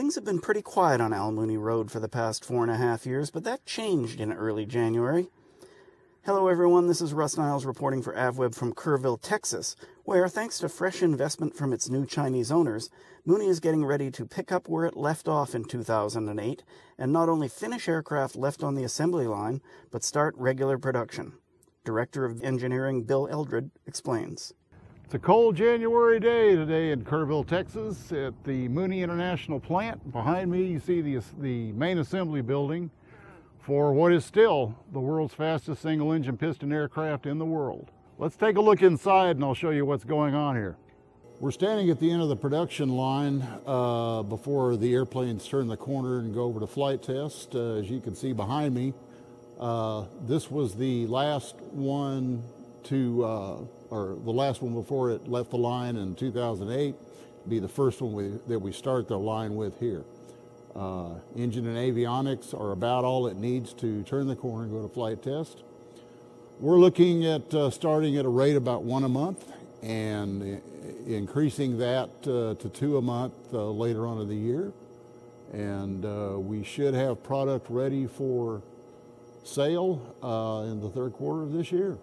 Things have been pretty quiet on Al Mooney Road for the past 4.5 years, but that changed in early January. Hello everyone, this is Russ Niles reporting for AvWeb from Kerrville, Texas, where, thanks to fresh investment from its new Chinese owners, Mooney is getting ready to pick up where it left off in 2008 and not only finish aircraft left on the assembly line, but start regular production. Director of Engineering Bill Eldred explains. It's a cold January day today in Kerrville, Texas at the Mooney International plant. Behind me you see the main assembly building for what is still the world's fastest single-engine piston aircraft in the world. Let's take a look inside and I'll show you what's going on here. We're standing at the end of the production line before the airplanes turn the corner and go over to flight test. As you can see behind me, this was the last one before it left the line in 2008. It'd be the first one that we start the line with here. Engine and avionics are about all it needs to turn the corner and go to flight test. We're looking at starting at a rate about 1 a month and increasing that to 2 a month later on in the year. And we should have product ready for sale in the third quarter of this year.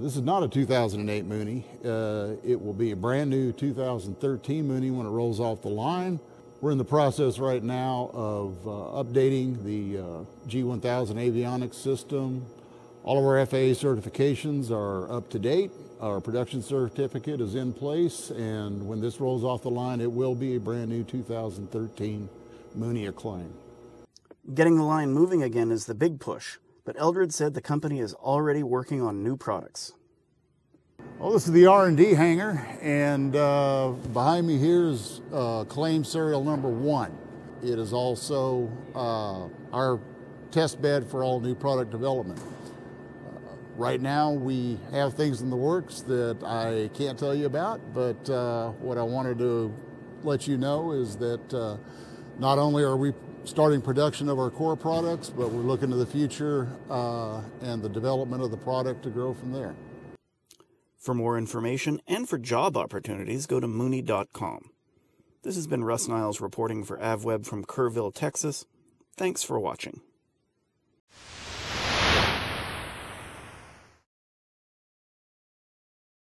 This is not a 2008 Mooney. It will be a brand new 2013 Mooney when it rolls off the line. We're in the process right now of updating the G1000 avionics system. All of our FAA certifications are up to date. Our production certificate is in place, and when this rolls off the line, it will be a brand new 2013 Mooney Acclaim. Getting the line moving again is the big push, but Eldred said the company is already working on new products. Well, this is the R&D hangar, and behind me here is claim serial number 1. It is also our test bed for all new product development. Right now we have things in the works that I can't tell you about, but what I wanted to let you know is that not only are we starting production of our core products, but we're looking to the future and the development of the product to grow from there. For more information and for job opportunities, go to Mooney.com. This has been Russ Niles reporting for AvWeb from Kerrville, Texas. Thanks for watching.